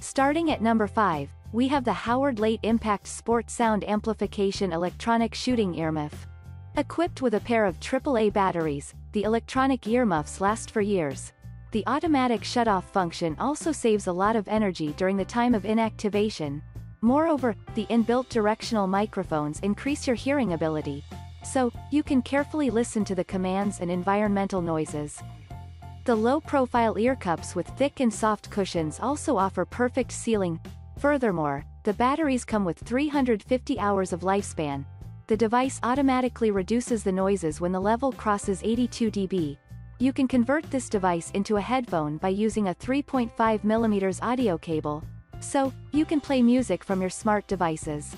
Starting at number 5. We have the Howard Leight Impact Sport Sound Amplification Electronic Shooting Earmuff. Equipped with a pair of AAA batteries, the electronic earmuffs last for years. The automatic shut-off function also saves a lot of energy during the time of inactivation. Moreover, the inbuilt directional microphones increase your hearing ability, so you can carefully listen to the commands and environmental noises. The low-profile earcups with thick and soft cushions also offer perfect sealing. Furthermore, the batteries come with 350 hours of lifespan. The device automatically reduces the noises when the level crosses 82 dB. You can convert this device into a headphone by using a 3.5mm audio cable, so you can play music from your smart devices.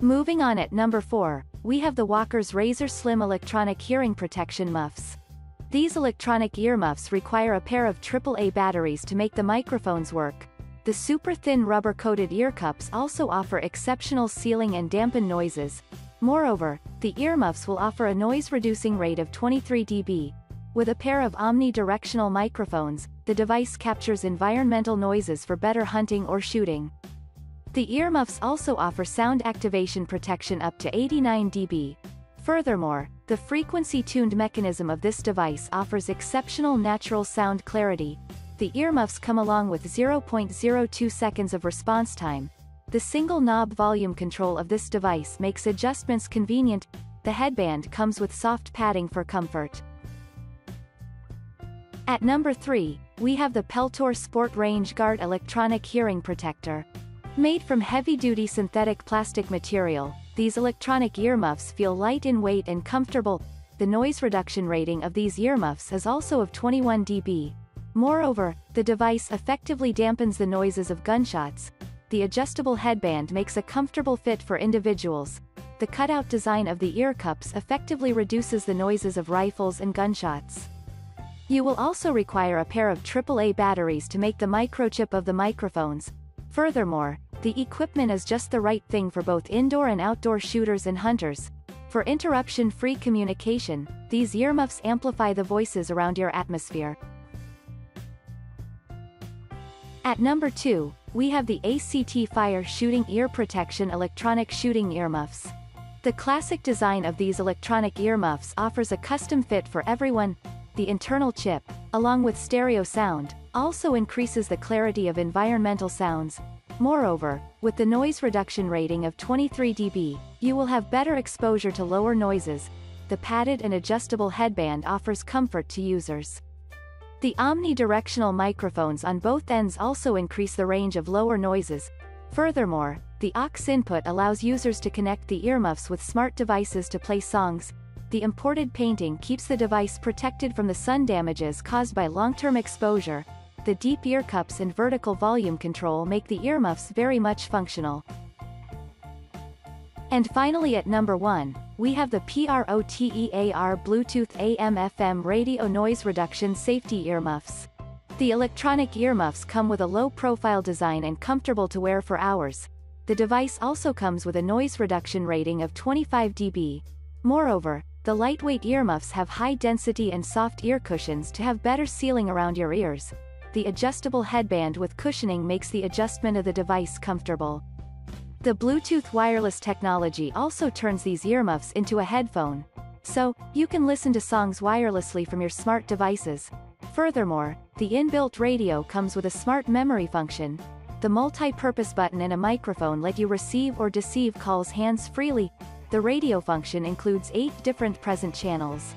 Moving on, at number 4, we have the Walker's Razor Slim Electronic Hearing Protection Muffs. These electronic earmuffs require a pair of AAA batteries to make the microphones work. The super-thin rubber-coated earcups also offer exceptional sealing and dampen noises. Moreover, the earmuffs will offer a noise-reducing rate of 23 dB. With a pair of omnidirectional microphones, the device captures environmental noises for better hunting or shooting. The earmuffs also offer sound activation protection up to 89 dB. Furthermore, the frequency-tuned mechanism of this device offers exceptional natural sound clarity. The earmuffs come along with 0.02 seconds of response time. The single knob volume control of this device makes adjustments convenient. The headband comes with soft padding for comfort. At number 3, we have the Peltor Sport Range Guard Electronic Hearing Protector. Made from heavy-duty synthetic plastic material, these electronic earmuffs feel light in weight and comfortable. The noise reduction rating of these earmuffs is also of 21 dB. Moreover, the device effectively dampens the noises of gunshots. The adjustable headband makes a comfortable fit for individuals. The cutout design of the earcups effectively reduces the noises of rifles and gunshots. You will also require a pair of AAA batteries to make the microchip of the microphones. Furthermore, the equipment is just the right thing for both indoor and outdoor shooters and hunters. For interruption-free communication, these earmuffs amplify the voices around your atmosphere. At number 2, we have the ACT Fire Shooting Ear Protection Electronic Shooting Earmuffs. The classic design of these electronic earmuffs offers a custom fit for everyone. The internal chip, along with stereo sound, also increases the clarity of environmental sounds. Moreover, with the noise reduction rating of 23 dB, you will have better exposure to lower noises. The padded and adjustable headband offers comfort to users. The omnidirectional microphones on both ends also increase the range of lower noises. Furthermore, the aux input allows users to connect the earmuffs with smart devices to play songs. The imported painting keeps the device protected from the sun damages caused by long-term exposure. The deep earcups and vertical volume control make the earmuffs very much functional. And finally, at number 1, we have the protear Bluetooth amfm radio noise reduction safety earmuffs. The electronic earmuffs come with a low-profile design and comfortable to wear for hours. The device also comes with a noise reduction rating of 25 dB. Moreover, the lightweight earmuffs have high density and soft ear cushions to have better sealing around your ears. The adjustable headband with cushioning makes the adjustment of the device comfortable. The Bluetooth wireless technology also turns these earmuffs into a headphone, so you can listen to songs wirelessly from your smart devices. Furthermore, the inbuilt radio comes with a smart memory function. The multi-purpose button and a microphone let you receive or deceive calls hands-freely. The radio function includes 8 different present channels.